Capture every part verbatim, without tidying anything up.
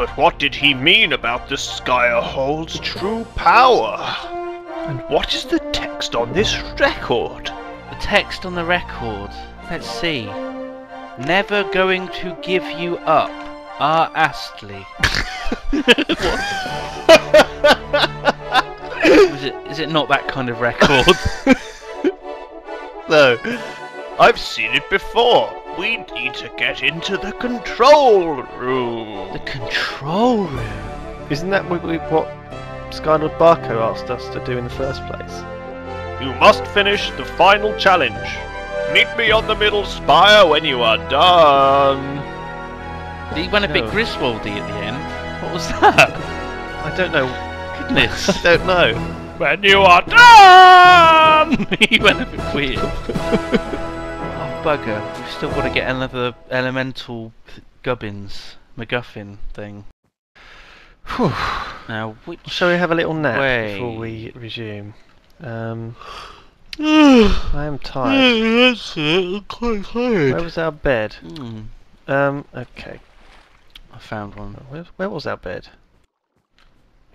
But what did he mean about the Skyhold's true power? And what is the text on this record? The text on the record? Let's see. Never going to give you up, R. Astley. What? is, it, is it not that kind of record? No. I've seen it before. We need to get into the control room. The control room? Isn't that what, what Skylord Baako asked us to do in the first place? You must finish the final challenge. Meet me on the middle spire when you are done. He went a no. bit Griswoldy at the end. What was that? I don't know. Goodness. I don't know. When you are done! He went a bit weird. Oh, bugger. We've still got to get another elemental gubbins, MacGuffin thing. Whew. Now, which... shall we have a little nap way? before we resume? Um... I am tired. Yeah, that's it. I'm quite tired. Where was our bed? Mm. Um, okay. I found one. Where, where was our bed?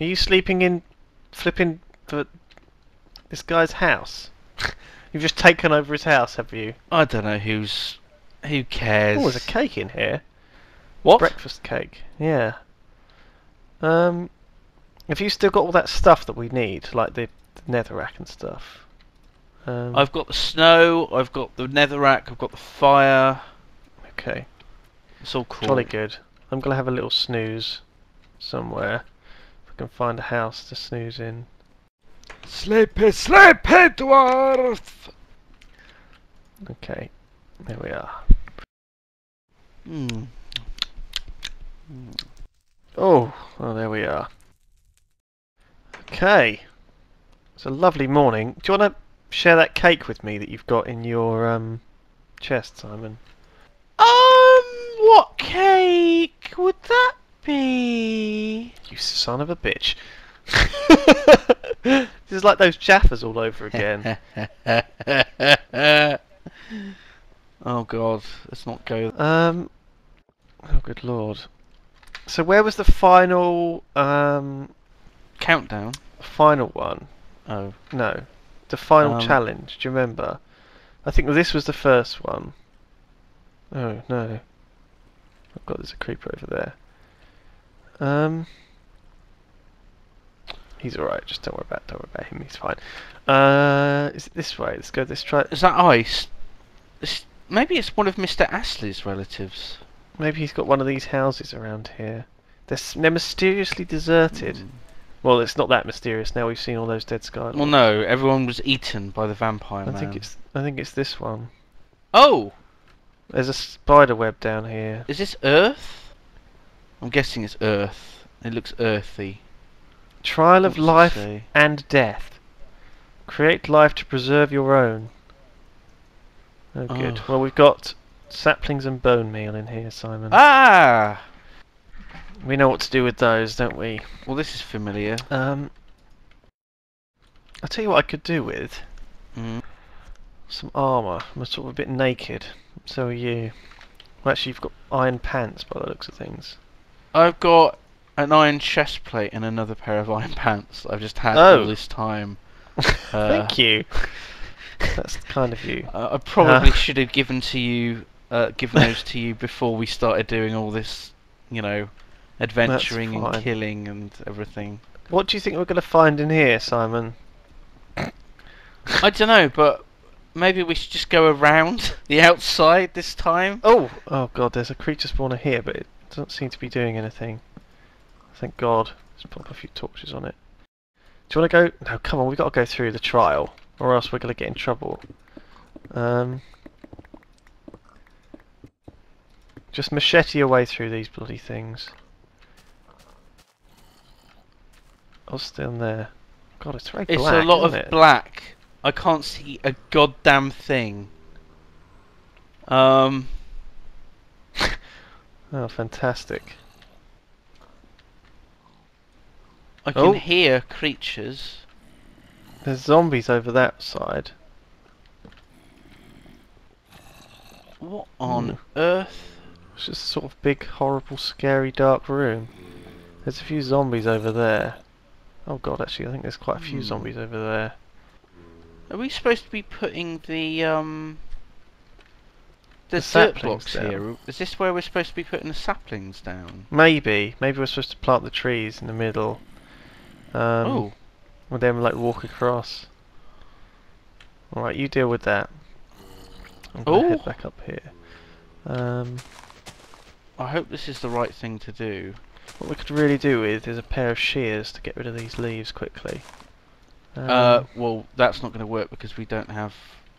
Are you sleeping in flipping the, this guy's house? You've just taken over his house, have you? I don't know who's... who cares? Oh, there's a cake in here. What? Breakfast cake. Yeah. Um, have you still got all that stuff that we need? Like the, the netherrack and stuff? Um, I've got the snow, I've got the netherrack, I've got the fire. Okay. It's all cool. Jolly good. I'm going to have a little snooze somewhere. If I can find a house to snooze in. Sleepy, sleepy dwarf! Okay. There we are. Mm. Mm. Oh, oh, there we are. Okay. It's a lovely morning. Do you want to... share that cake with me that you've got in your um chest, Simon? Um, what cake would that be? You son of a bitch! This is like those Jaffas all over again. Oh God, let's not go. Um, oh good Lord. So where was the final um countdown? Final one. Oh no. The final um, challenge, do you remember? I think this was the first one. Oh no. I've got there's a creeper over there. Um He's alright, just don't worry about don't worry about him, he's fine. Uh is it this way? Let's go this try. Is that ice? It's, maybe it's one of Mister Astley's relatives. Maybe he's got one of these houses around here. They're they're mysteriously deserted. Mm. Well, it's not that mysterious now. We've seen all those dead Skylords. Well, no, everyone was eaten by the vampire I man. I think it's. I think it's this one. Oh, there's a spider web down here. Is this Earth? I'm guessing it's Earth. It looks earthy. Trial what of life and death. Create life to preserve your own. Oh, oh, good. Well, we've got saplings and bone meal in here, Simon. Ah. We know what to do with those, don't we? Well, this is familiar. Um, I'll tell you what I could do with. Mm. Some armour. I'm sort of a bit naked. So are you. Well, actually, you've got iron pants by the looks of things. I've got an iron chest plate and another pair of iron pants I've just had oh. all this time. uh, Thank you. That's kind of you. Uh, I probably uh. should have given to you, uh, given those to you before we started doing all this, you know... adventuring and killing and everything. What do you think we're going to find in here, Simon? I don't know, but maybe we should just go around the outside this time. Oh, oh God! There's a creature spawner here, but it doesn't seem to be doing anything. Thank God. Let's pop a few torches on it. Do you want to go? No, come on. We've got to go through the trial, or else we're going to get in trouble. Um, just machete your way through these bloody things. Oh, still in there. God, it's very black. It's a lot of it? black. I can't see a goddamn thing. Um. Oh, fantastic. I can oh. hear creatures. There's zombies over that side. What on hmm. earth? It's just a sort of big, horrible, scary, dark room. There's a few zombies over there. Oh god, actually I think there's quite a few zombies over there. Are we supposed to be putting the um the, the dirt blocks down here? Is this where we're supposed to be putting the saplings down? Maybe. Maybe we're supposed to plant the trees in the middle. Um oh. And then like walk across. Alright, you deal with that. I'm gonna head back up here. Um I hope this is the right thing to do. What we could really do with is a pair of shears to get rid of these leaves quickly. Um, uh, well, that's not going to work because we don't have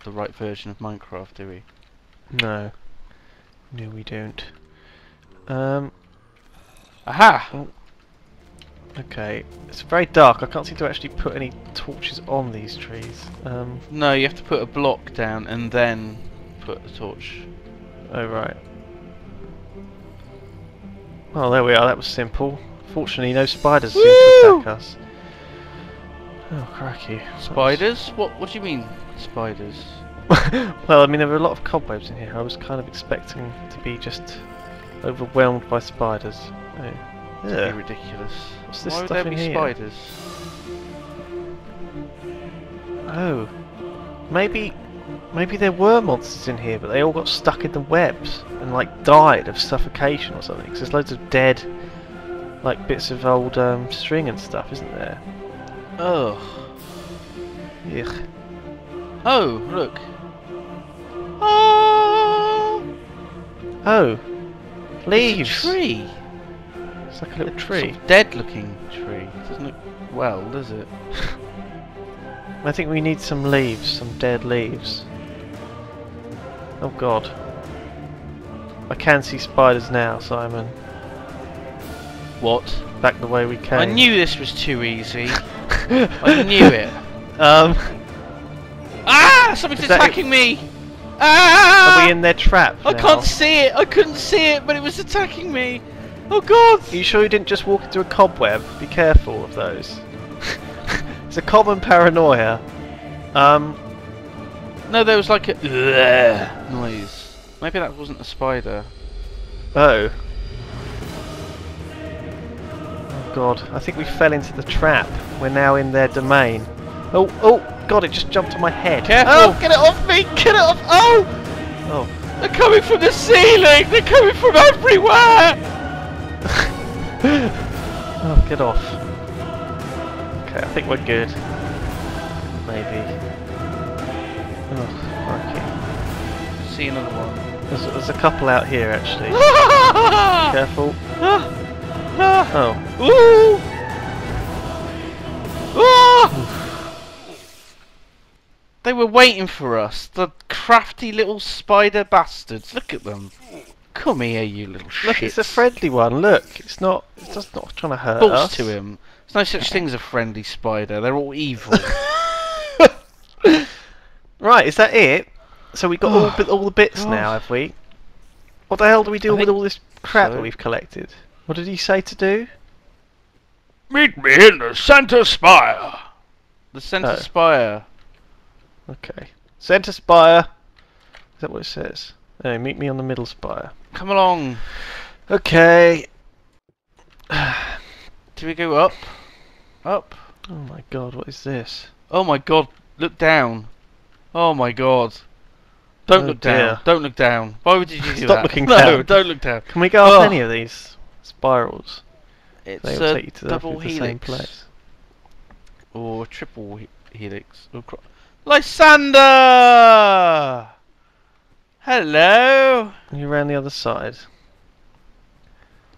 the right version of Minecraft, do we? No. No, we don't. Um. Aha! Oh. Okay. It's very dark. I can't seem to actually put any torches on these trees. Um. No, you have to put a block down and then put a torch. Oh, right. Oh, there we are, that was simple. Fortunately, no spiders Woo! seem to attack us. Oh, cracky. Spiders? What What do you mean, spiders? Well, I mean, there were a lot of cobwebs in here. I was kind of expecting to be just overwhelmed by spiders. Oh. It's yeah. ridiculous. What's this Why stuff would there in be here? spiders? Oh. Maybe... Maybe there were monsters in here, but they all got stuck in the webs and like died of suffocation or something. Because there's loads of dead, like bits of old um, string and stuff, isn't there? Ugh. Yuck. Oh, look. Oh. Oh. Leaves. It's a tree. It's like a little tree. Sort of dead-looking tree. It doesn't look well, does it? I think we need some leaves, some dead leaves. Oh god. I can see spiders now, Simon. What? Back the way we came. I knew this was too easy. I knew it. Um. Ah! Something's attacking me! Ah! Are we in their trap now? I can't see it! I couldn't see it, but it was attacking me! Oh god! Are you sure you didn't just walk into a cobweb? Be careful of those. It's a common paranoia. Um, no, there was like a noise. Maybe that wasn't a spider. Oh. Oh god, I think we fell into the trap. We're now in their domain. Oh, oh, god, it just jumped on my head. Careful. Oh, get it off me, get it off, oh! Oh. They're coming from the ceiling, they're coming from everywhere! Oh, get off. I think we're good. Maybe. Oh, crikey. See another one. There's, there's a couple out here, actually. Careful. Oh. Ooh. Ah! They were waiting for us. The crafty little spider bastards. Look at them. Come here, you little shit. Look, it's a friendly one. Look, it's not. It's just not trying to hurt us. Balls to him. There's no such thing as a friendly spider. They're all evil. Right, is that it? So we got all, the, all the bits God. now, have we? What the hell do we do I with all this crap so. that we've collected? What did he say to do? Meet me in the Centre Spire. The Centre oh. Spire. Okay. Centre Spire. Is that what it says? No, meet me on the middle spire. Come along. Okay. Do we go up? Up? Oh my god, what is this? Oh my god, look down. Oh my god. Don't oh look dear. down. Don't look down. Why would you do Stop that? Stop looking no, down. No, don't look down. Can we go oh. up any of these spirals? It's they will a take you to the, double helix. The same place. Or triple he helix. Or Lysander! Hello! You're around the other side.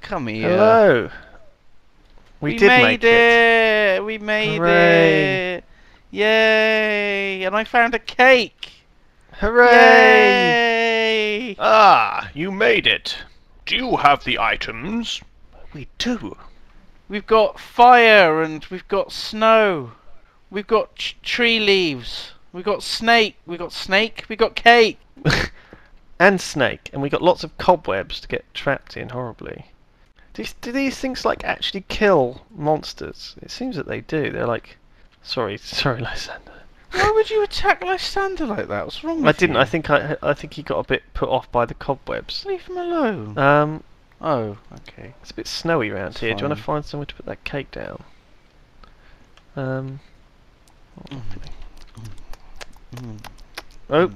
Come here. Hello! We, we did made make it. it! We made Hooray. it! Yay! And I found a cake! Hooray! Yay. Ah, you made it! Do you have the items? We do. We've got fire and we've got snow. We've got ch tree leaves. We've got snake. We've got snake. We've got cake. And snake, and we got lots of cobwebs to get trapped in horribly. Do, do these things like actually kill monsters? It seems that they do. They're like, sorry, sorry, Lysander. Why would you attack Lysander like that? What's wrong with you? I didn't. I think I, I think he got a bit put off by the cobwebs. Leave him alone. Um, Oh, okay. It's a bit snowy round it's here. Fine. Do you want to find somewhere to put that cake down? Um. Mm. Mm. Oh,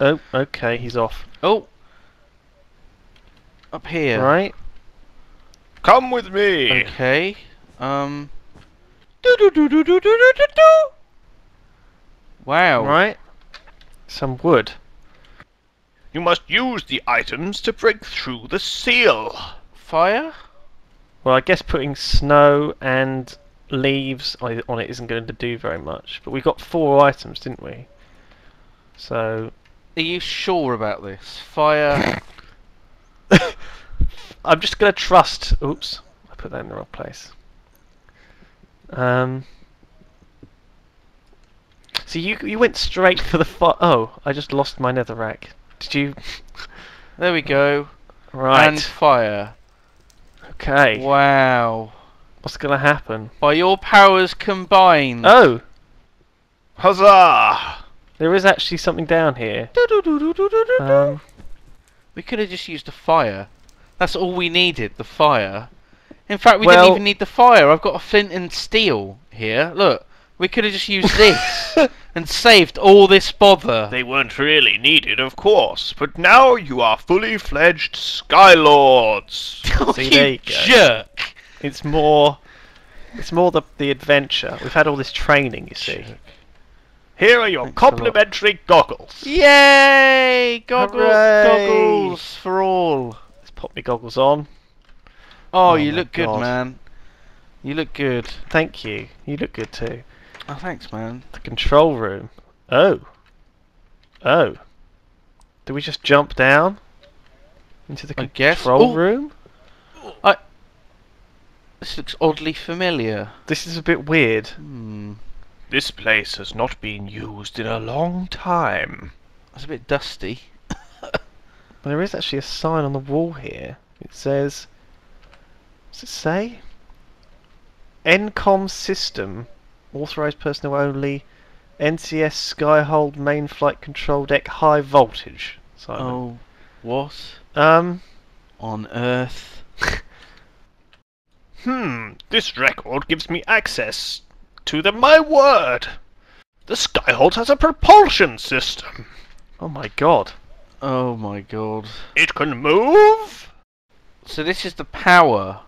oh, okay. He's off. Oh, up here. Right. Come with me. Okay. Um. Do do do do do do do do do. Wow. Right. Some wood. You must use the items to break through the seal. Fire? Well, I guess putting snow and leaves on it isn't going to do very much. But we got four items, didn't we? So... Are you sure about this? Fire... I'm just going to trust... Oops. I put that in the wrong place. Um... So you you went straight for the fire... Oh, I just lost my netherrack. Did you? There we go. Right. And fire. Okay. Wow. What's gonna happen? By your powers combined. Oh. Huzzah! There is actually something down here. Um, we could have just used the fire. That's all we needed. The fire. In fact, we well, didn't even need the fire. I've got a flint and steel here. Look. We could have just used this and saved all this bother. They weren't really needed, of course, but now you are fully fledged Skylords. Oh, see, you there you go. Jerk! It's more, it's more the the adventure. We've had all this training, you see. Jerk. Here are your Thanks complimentary goggles. Yay! Goggles, Hooray. Goggles for all. Let's pop my goggles on. Oh, oh you look God. Good, man. You look good. Thank you. You look good too. Oh, thanks, man. The control room. Oh. Oh. Did we just jump down into the I control guess. room? I. This looks oddly familiar. This is a bit weird. Hmm. This place has not been used in a long time. That's a bit dusty. There is actually a sign on the wall here. It says. What's it say? N COM system. Authorised personnel only. N C S Skyhold main flight control deck high voltage. Simon. Oh, what? Um, on Earth. hmm. This record gives me access to the my word. The Skyhold has a propulsion system. Oh my God. Oh my God. It can move. So this is the power.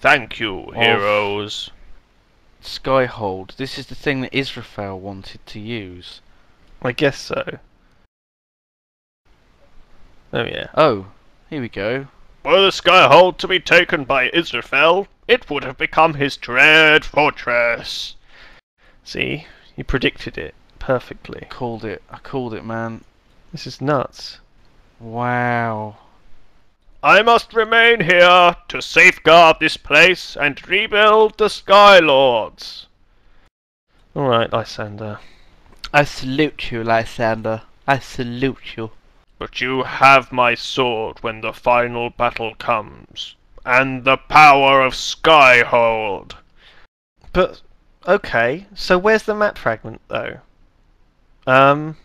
Thank you, heroes. Skyhold. This is the thing that Israfel wanted to use. I guess so. Oh yeah. Oh, here we go. Were the Skyhold to be taken by Israfel, it would have become his dread fortress. See, you predicted it perfectly. Called it. I called it, man. This is nuts. Wow. I must remain here to safeguard this place and rebuild the Skylords. Alright, Lysander. I salute you, Lysander. I salute you. But you have my sword when the final battle comes. And the power of Skyhold. But, okay, so where's the map fragment, though? Um...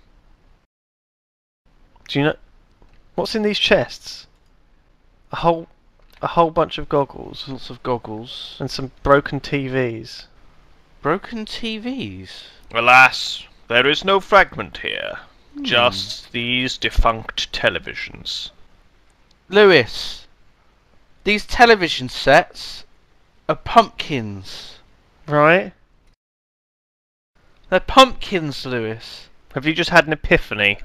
Do you know... What's in these chests? A whole, a whole bunch of goggles. Lots of goggles. And some broken T Vs. Broken T Vs? Alas, there is no fragment here. Hmm. Just these defunct televisions. Lewis, these television sets are pumpkins. Right? They're pumpkins, Lewis. Have you just had an epiphany?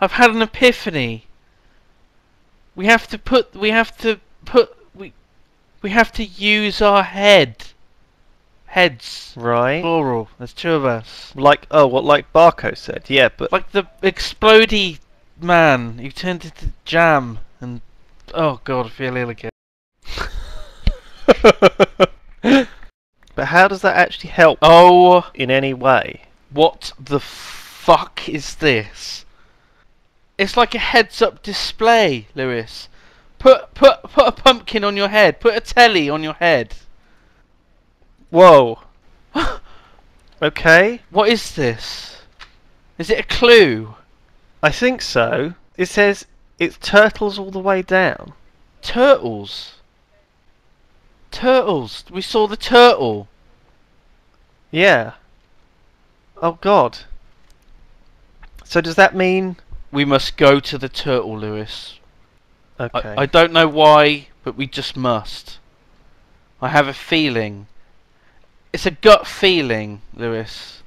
I've had an epiphany. We have to put. We have to put. We, we have to use our head. Heads. Right. Plural. There's two of us. Like oh, what like Baako said. Yeah, but like the explodey man who turned into jam and oh God, I feel ill again. But how does that actually help? Oh, in any way? What the fuck is this? It's like a heads-up display, Lewis. Put put put a pumpkin on your head. Put a telly on your head. Whoa. Okay. What is this? Is it a clue? I think so. It says it turtles all the way down. Turtles. Turtles. We saw the turtle. Yeah. Oh God. So does that mean we must go to the turtle, Lewis? Okay. I, I don't know why, but we just must. I have a feeling. It's a gut feeling, Lewis.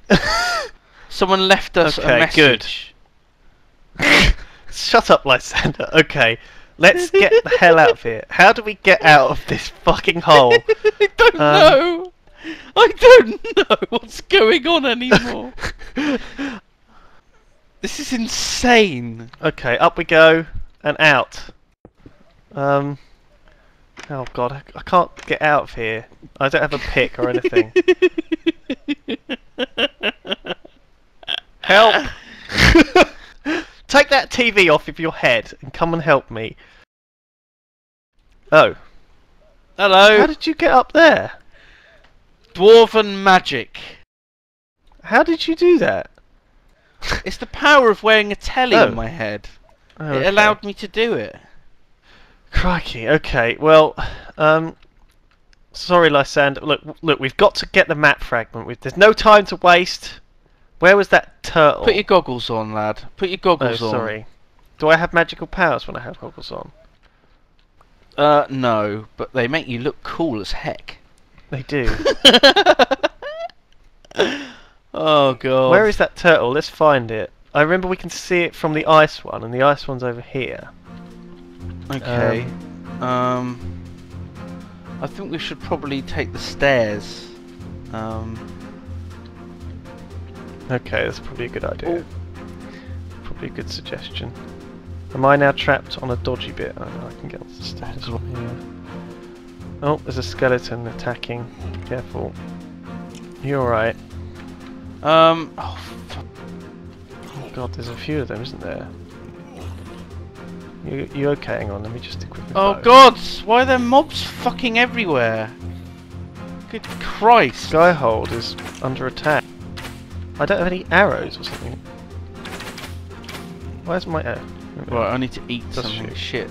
Someone left us okay, a message. Good. Shut up, Lysander. Okay, let's get the hell out of here. How do we get out of this fucking hole? I don't um, know. I don't know what's going on anymore. This is insane. Okay, up we go and out. Um. Oh God, I, I can't get out of here. I don't have a pick or anything. Help! Take that T V off of your head and come and help me. Oh. Hello. How did you get up there? Dwarven magic. How did you do that? It's the power of wearing a telly oh. on my head. Oh, it okay. allowed me to do it. Crikey, okay, well, um, sorry Lysander, look, look, we've got to get the map fragment, we've, there's no time to waste. Where was that turtle? Put your goggles on, lad, put your goggles oh, on. Sorry. Do I have magical powers when I have goggles on? Uh, no, but they make you look cool as heck. They do. Oh God. Where is that turtle? Let's find it. I remember we can see it from the ice one, and the ice one's over here. Okay. Um, um, I think we should probably take the stairs. Um, okay, that's probably a good idea. Ooh. Probably a good suggestion. Am I now trapped on a dodgy bit? Oh, no, I can get on the stairs. Yeah. Oh, there's a skeleton attacking. Careful. You're alright. Um, oh, fuck. Oh God, there's a few of them, isn't there? You, you okay? Hang on, let me just equip my bow. Oh God! Why are there mobs fucking everywhere? Good Christ! Skyhold is under attack. I don't have any arrows or something. Where's my arrow? Right, I need to eat That's something. Shit. shit.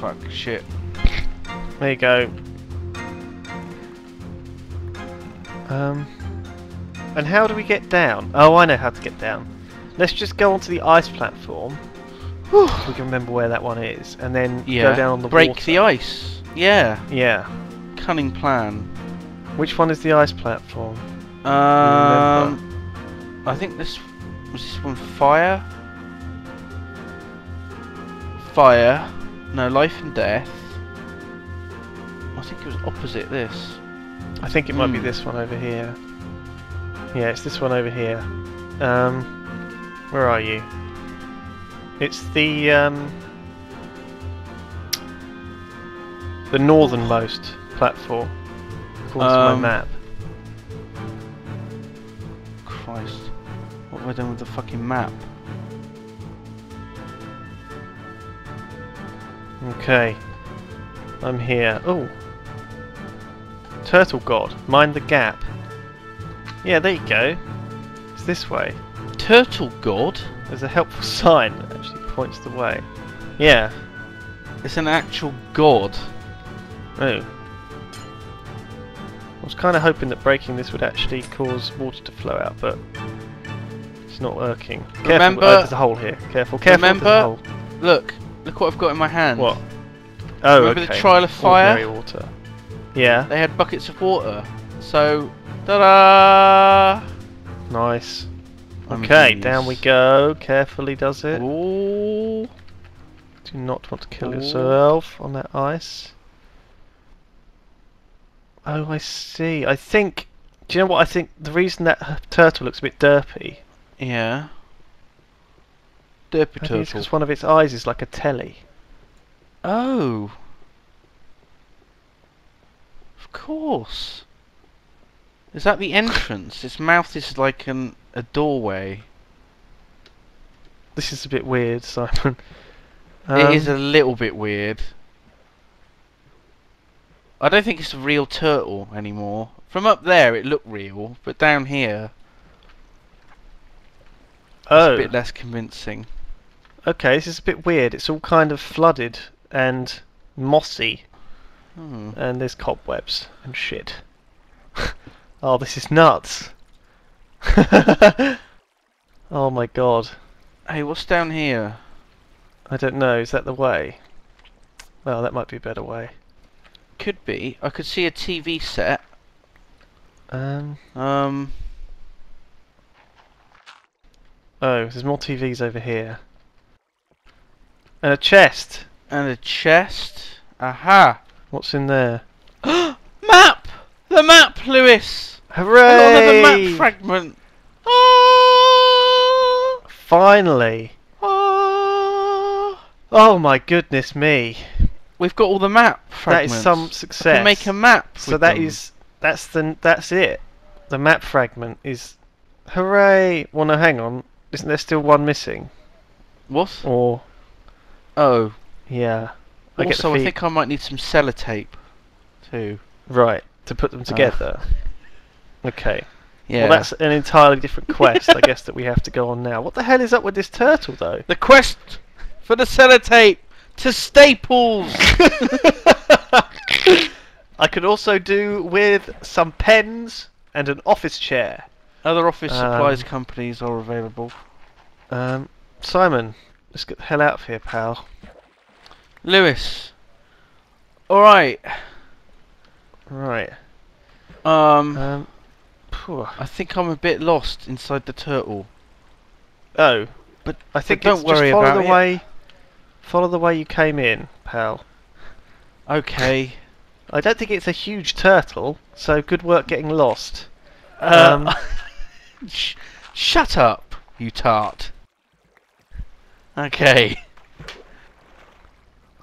Fuck, shit. There you go. Um. And how do we get down? Oh, I know how to get down. Let's just go onto the ice platform. We can remember where that one is, and then yeah. go down on the break water. the ice. Yeah. Yeah. Cunning plan. Which one is the ice platform? Um, I think this was this one. Fire. Fire. No, life and death. I think it was opposite this. I think it might mm. be this one over here. Yeah, it's this one over here. Um, where are you? It's the um, the northernmost platform, according um, to my map. Christ, what have I done with the fucking map? Okay, I'm here. Oh, Turtle God, mind the gap. Yeah, there you go. It's this way. Turtle God? There's a helpful sign that actually points the way. Yeah. It's an actual god. Oh. I was kind of hoping that breaking this would actually cause water to flow out, but it's not working. Careful, remember, oh, there's a hole here. Careful, careful. Remember, there's a hole. Look, look what I've got in my hand. What? Oh, remember okay. the Trial of Fire? Ordinary water. Yeah. They had buckets of water. So, ta-da! Nice. Okay, down we go. Carefully does it. Ooh. Do not want to kill Ooh. yourself on that ice. Oh, I see. I think... Do you know what I think? The reason that turtle looks a bit derpy... Yeah. Derpy turtle. It's because one of its eyes is like a telly. Oh. Of course. Is that the entrance? Its mouth is like an... a doorway. This is a bit weird, Simon. Um, it is a little bit weird. I don't think it's a real turtle anymore. From up there it looked real, but down here oh. it's a bit less convincing. Okay, this is a bit weird. It's all kind of flooded and mossy. Hmm. And there's cobwebs and shit. Oh, this is nuts. Oh my god. Hey, what's down here? I don't know, is that the way? Well, that might be a better way. Could be. I could see a T V set. Um... Um... Oh, there's more T Vs over here. And a chest! And a chest? Aha! What's in there? Map! The map, Lewis! Hooray! Another map fragment! Ah! Finally! Ah! Oh my goodness me! We've got all the map fragments. That is some success. We can make a map. So with that them. is that's the that's it. The map fragment is hooray! Well, no, hang on. Isn't there still one missing? What? Or oh yeah. I also, I think I might need some sellotape too. Right, to put them together. Uh. Okay. Yeah. Well, that's an entirely different quest, I guess, that we have to go on now. What the hell is up with this turtle, though? The quest for the sellotape. To Staples! I could also do with some pens and an office chair. Other office um, supplies companies are available. Um, Simon, let's get the hell out of here, pal. Lewis. Alright. Right. Um, um I think I'm a bit lost inside the turtle. Oh. But I think but don't worry just follow about the it. way Follow the way you came in, pal. Okay. I don't think it's a huge turtle, so good work getting lost. Um, um sh Shut up, you tart. Okay.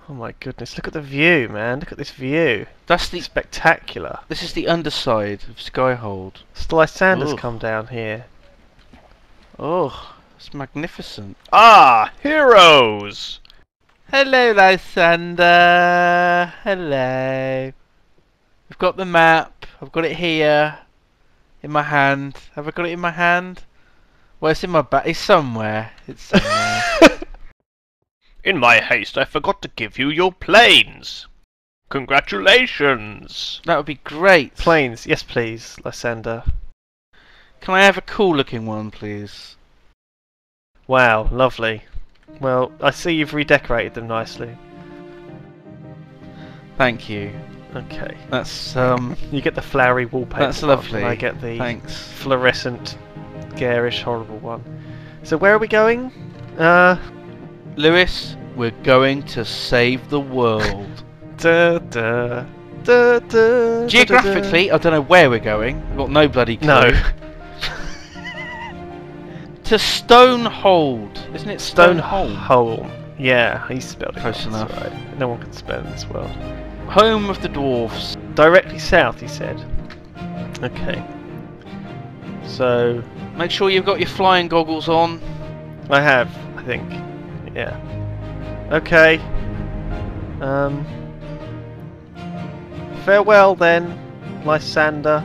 Oh my goodness, look at the view, man. Look at this view. That's the spectacular. This is the underside of Skyhold. Lysander's come down here. Oh, it's magnificent. Ah, heroes! Hello, Lysander. Hello. I've got the map. I've got it here, in my hand. Have I got it in my hand? Well, it's in my bag. It's somewhere. It's somewhere. In my haste, I forgot to give you your planes. Congratulations. That would be great. Planes, yes, please, Lysander. Can I have a cool-looking one, please? Wow, lovely. Well, I see you've redecorated them nicely. Thank you. Okay. That's um. You get the flowery wallpaper. That's lovely. I get the Thanks. fluorescent, garish, horrible one. So where are we going? Uh, Lewis, we're going to save the world. da, da, da, da, Geographically, da, da. I don't know where we're going. We've got no bloody clue. No. To Stonehold, isn't it? Stonehold. Stonehold. Yeah, he spelled it close enough. Right. No one can spell in this world. Home of the dwarfs. Directly south, he said. Okay. So make sure you've got your flying goggles on. I have, I think. Yeah. Okay. Um. Farewell then, Lysander.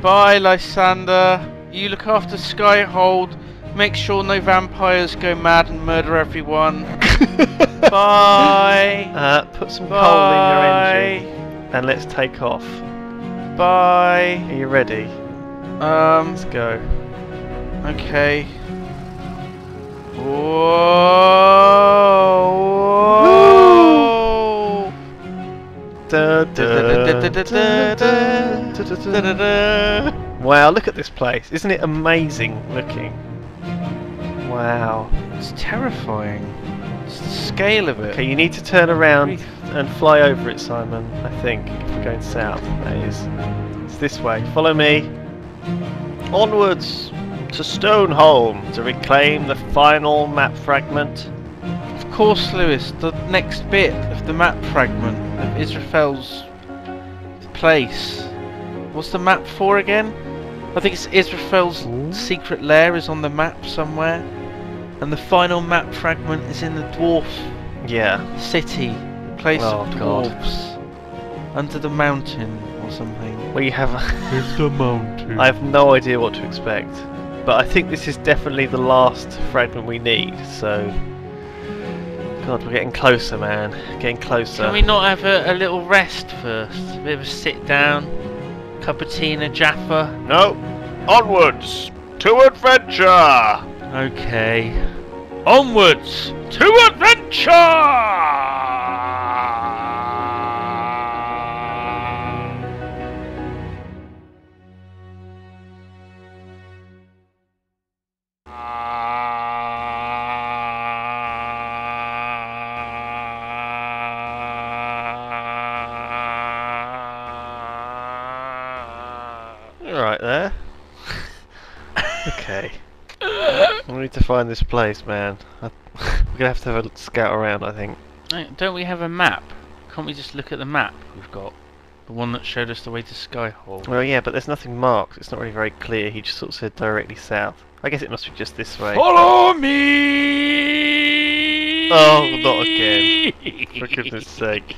Bye, Lysander. You look after Skyhold. Make sure no vampires go mad and murder everyone. Bye. Uh, put some Bye. coal in your engine and let's take off. Bye. Are you ready? Um. Let's go. Okay. Whoa. Whoa. Da, da, da, da, da, da, da, da. Wow, look at this place. Isn't it amazing looking? Wow. It's terrifying. It's the scale of it. Okay, you need to turn around Grief. and fly over it, Simon, I think, if we're going south. That is. It's this way. Follow me. Onwards to Stoneholm to reclaim the final map fragment. Of course, Lewis, the next bit of the map fragment of Israfel's place. What's the map for again? I think it's Israfel's Ooh. secret lair is on the map somewhere, and the final map fragment is in the dwarf yeah. city, the place oh, of dwarves, God. under the mountain or something. Well, you have a the mountain. I have no idea what to expect, but I think this is definitely the last fragment we need. So God, we're getting closer, man. Getting closer. Can we not have a, a little rest first? A bit of a sit down, cup of tea and a Jaffa? No. Onwards to adventure! Okay. Onwards to adventure! To find this place, man. I, we're gonna have to have a scout around, I think. Don't we have a map? Can't we just look at the map we've got? The one that showed us the way to Skyhold. Well, yeah, but there's nothing marked. It's not really very clear. He just sort of said directly south. I guess it must be just this way. Follow me! Oh, not again. For goodness sake.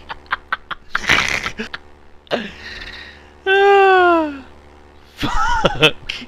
Fuck.